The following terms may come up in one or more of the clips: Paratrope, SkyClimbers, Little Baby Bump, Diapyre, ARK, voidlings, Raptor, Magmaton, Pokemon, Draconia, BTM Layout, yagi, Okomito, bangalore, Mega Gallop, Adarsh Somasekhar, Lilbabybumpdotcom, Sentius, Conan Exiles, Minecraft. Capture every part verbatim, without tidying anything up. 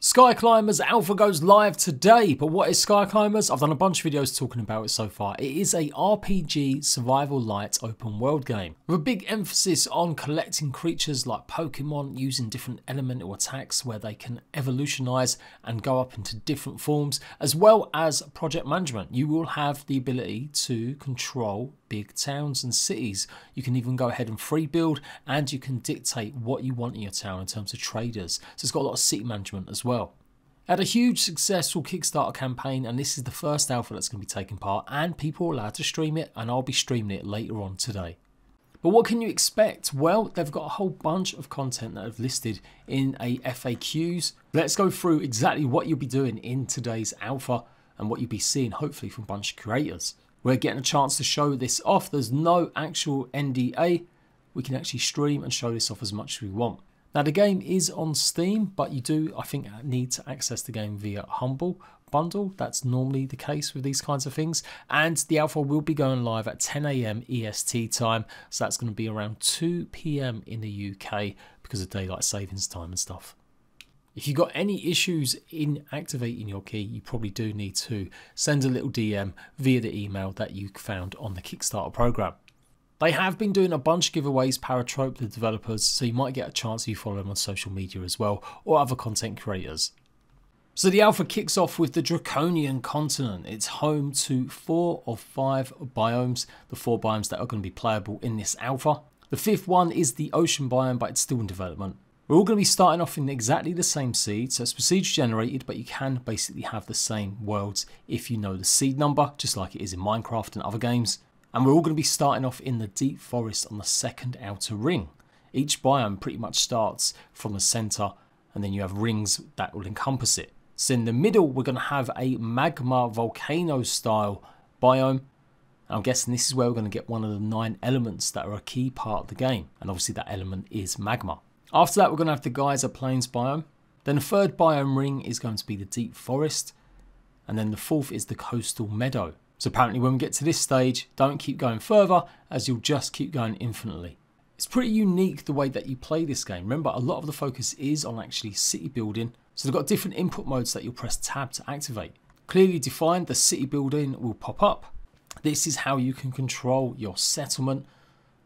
SkyClimbers Alpha goes live today, but what is SkyClimbers? I've done a bunch of videos talking about it so far. It is a R P G survival light open world game with a big emphasis on collecting creatures like Pokemon, using different elemental attacks where they can evolutionize and go up into different forms, as well as project management. You will have the ability to control big towns and cities. You can even go ahead and free build, and you can dictate what you want in your town in terms of traders. So it's got a lot of city management as well. Had a huge successful Kickstarter campaign, and this is the first alpha that's going to be taking part, and people are allowed to stream it, and I'll be streaming it later on today. But what can you expect? Well, they've got a whole bunch of content that I've listed in a F A Qs. Let's go through exactly what you'll be doing in today's alpha and what you'll be seeing hopefully from a bunch of creators. We're getting a chance to show this off. There's no actual N D A. We can actually stream and show this off as much as we want. Now, the game is on Steam, but you do, I think, need to access the game via Humble Bundle. That's normally the case with these kinds of things. And the alpha will be going live at ten A M E S T time. So that's going to be around two P M in the U K because of daylight savings time and stuff. If you've got any issues in activating your key, you probably do need to send a little D M via the email that you found on the Kickstarter program. They have been doing a bunch of giveaways, Paratrope, the developers, so you might get a chance if you follow them on social media as well, or other content creators. So the alpha kicks off with the Draconian continent. It's home to four of five biomes, the four biomes that are going to be playable in this alpha. The fifth one is the ocean biome, but it's still in development. We're all going to be starting off in exactly the same seed, so it's procedure generated, but you can basically have the same worlds if you know the seed number, just like it is in Minecraft and other games. And we're all going to be starting off in the deep forest on the second outer ring. Each biome pretty much starts from the center, and then you have rings that will encompass it. So in the middle, we're going to have a magma volcano style biome. I'm guessing this is where we're going to get one of the nine elements that are a key part of the game. And obviously that element is magma. After that, we're going to have the Geyser Plains biome. Then the third biome ring is going to be the Deep Forest. And then the fourth is the Coastal Meadow. So apparently when we get to this stage, don't keep going further, as you'll just keep going infinitely. It's pretty unique the way that you play this game. Remember, a lot of the focus is on actually city building. So they've got different input modes that you'll press tab to activate. Clearly defined, the city building will pop up. This is how you can control your settlement,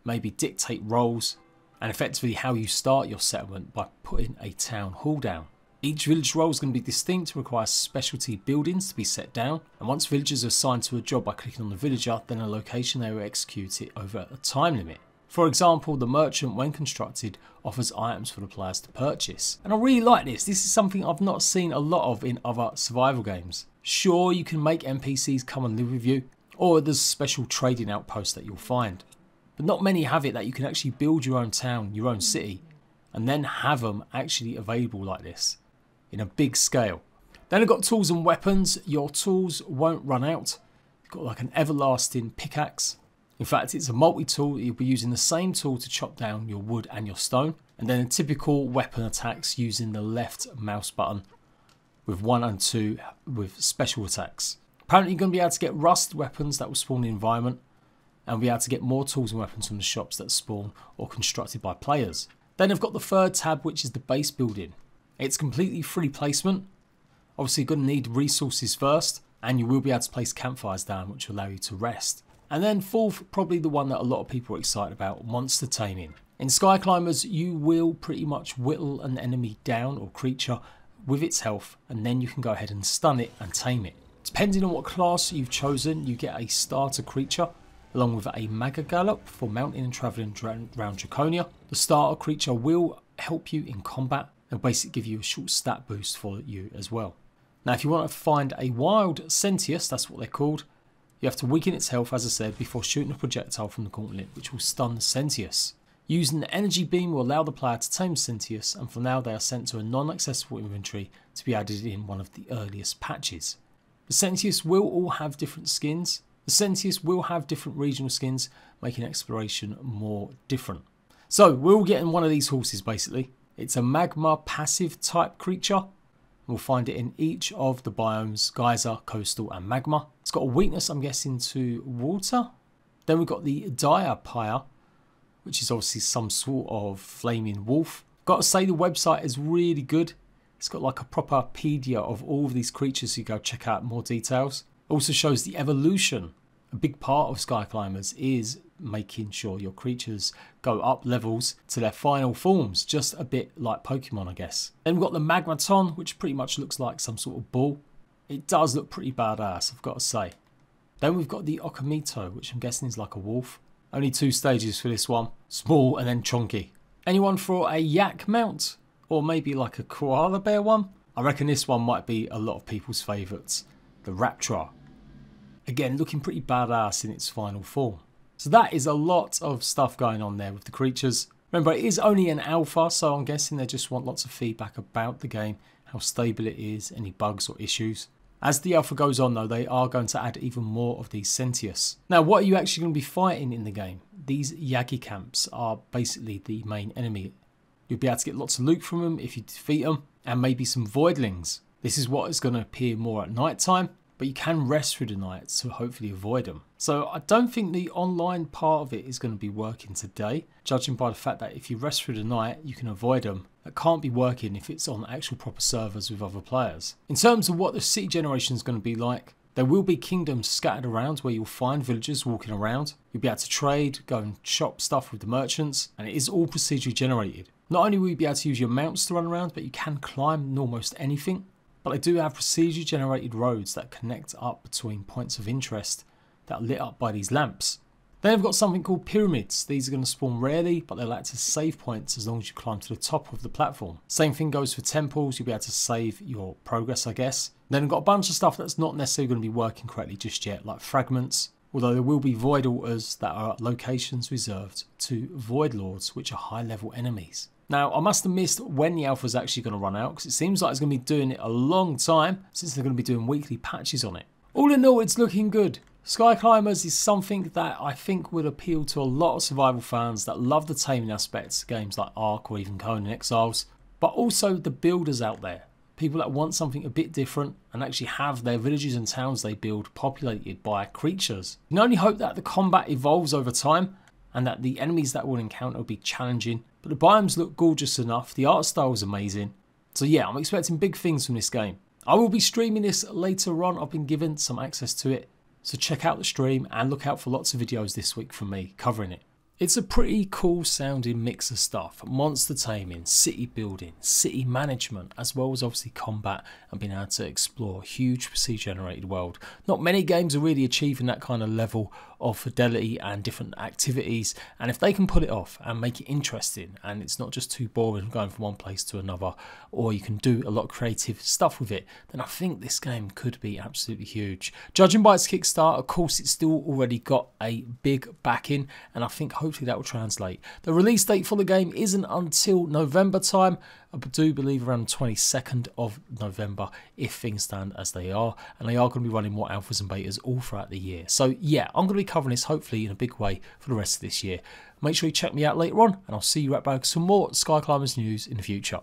maybe dictate roles, and effectively how you start your settlement by putting a town hall down. Each village role is going to be distinct, requires specialty buildings to be set down, and once villagers are assigned to a job by clicking on the villager, then a location they will execute it over a time limit. For example, the merchant, when constructed, offers items for the players to purchase. And I really like this. This is something I've not seen a lot of in other survival games. Sure, you can make N P Cs come and live with you, or there's special trading outposts that you'll find. But not many have it that you can actually build your own town, your own city, and then have them actually available like this in a big scale. Then I've got tools and weapons. Your tools won't run out. You've got like an everlasting pickaxe. In fact, it's a multi-tool. You'll be using the same tool to chop down your wood and your stone. And then a typical weapon attacks using the left mouse button with one and two with special attacks. Apparently you're going to be able to get rust weapons that will spawn in the environment, and be able to get more tools and weapons from the shops that spawn or constructed by players. Then I've got the third tab, which is the base building. It's completely free placement. Obviously you're going to need resources first, and you will be able to place campfires down, which will allow you to rest. And then fourth, probably the one that a lot of people are excited about, monster taming. In SkyClimbers, you will pretty much whittle an enemy down or creature with its health, and then you can go ahead and stun it and tame it. Depending on what class you've chosen, you get a starter creature, along with a Mega Gallop for mounting and travelling around Draconia. The starter creature will help you in combat and basically give you a short stat boost for you as well. Now, if you want to find a wild Sentius, that's what they're called, you have to weaken its health, as I said, before shooting a projectile from the gauntlet, which will stun the Sentius. Using the energy beam will allow the player to tame Sentius, and from now they are sent to a non-accessible inventory to be added in one of the earliest patches. The Sentius will all have different skins. The Sentius will have different regional skins, making exploration more different. So we're all getting one of these horses basically. It's a magma passive type creature. We'll find it in each of the biomes, geyser, coastal and magma. It's got a weakness, I'm guessing, to water. Then we've got the Diapyre, which is obviously some sort of flaming wolf. Got to say the website is really good. It's got like a proper pedia of all of these creatures, so you go check out more details. Also shows the evolution. A big part of SkyClimbers is making sure your creatures go up levels to their final forms, just a bit like Pokemon, I guess. Then we've got the Magmaton, which pretty much looks like some sort of ball. It does look pretty badass, I've got to say. Then we've got the Okomito, which I'm guessing is like a wolf. Only two stages for this one, small and then chunky. Anyone for a yak mount? Or maybe like a koala bear one? I reckon this one might be a lot of people's favourites, the Raptor. Again, looking pretty badass in its final form. So that is a lot of stuff going on there with the creatures. Remember, it is only an alpha, so I'm guessing they just want lots of feedback about the game, how stable it is, any bugs or issues. As the alpha goes on though, they are going to add even more of these Sentius. Now, what are you actually going to be fighting in the game? These yagi camps are basically the main enemy. You'll be able to get lots of loot from them if you defeat them, and maybe some voidlings. This is what is going to appear more at night time, but you can rest through the night to hopefully avoid them. So I don't think the online part of it is going to be working today, judging by the fact that if you rest through the night, you can avoid them. That can't be working if it's on actual proper servers with other players. In terms of what the city generation is going to be like, there will be kingdoms scattered around where you'll find villagers walking around. You'll be able to trade, go and shop stuff with the merchants, and it is all procedurally generated. Not only will you be able to use your mounts to run around, but you can climb almost anything. But they do have procedurally generated roads that connect up between points of interest that are lit up by these lamps. They've got something called pyramids. These are going to spawn rarely, but they'll act as save points as long as you climb to the top of the platform. Same thing goes for temples. You'll be able to save your progress, I guess. Then I've got a bunch of stuff that's not necessarily going to be working correctly just yet, like fragments. Although there will be void altars that are locations reserved to void lords, which are high level enemies. Now, I must have missed when the alpha is actually going to run out, because it seems like it's going to be doing it a long time since they're going to be doing weekly patches on it. All in all, it's looking good. SkyClimbers is something that I think would appeal to a lot of survival fans that love the taming aspects of games like Ark or even Conan Exiles, but also the builders out there, people that want something a bit different and actually have their villages and towns they build populated by creatures. You can only hope that the combat evolves over time and that the enemies that we'll encounter will be challenging, but the biomes look gorgeous enough, the art style is amazing, so yeah, I'm expecting big things from this game. I will be streaming this later on, I've been given some access to it. So check out the stream and look out for lots of videos this week from me covering it. It's a pretty cool sounding mix of stuff. Monster taming, city building, city management, as well as obviously combat and being able to explore a huge procedurally generated world. Not many games are really achieving that kind of level of fidelity and different activities. And if they can put it off and make it interesting and it's not just too boring going from one place to another, or you can do a lot of creative stuff with it, then I think this game could be absolutely huge. Judging by its Kickstarter, of course, it's still already got a big backing, and I think hopefully Hopefully that will translate. The release date for the game isn't until November time. I do believe around twenty-second of November if things stand as they are, and they are going to be running more alphas and betas all throughout the year. So yeah, I'm going to be covering this hopefully in a big way for the rest of this year. Make sure you check me out later on, and I'll see you right back for some more SkyClimbers news in the future.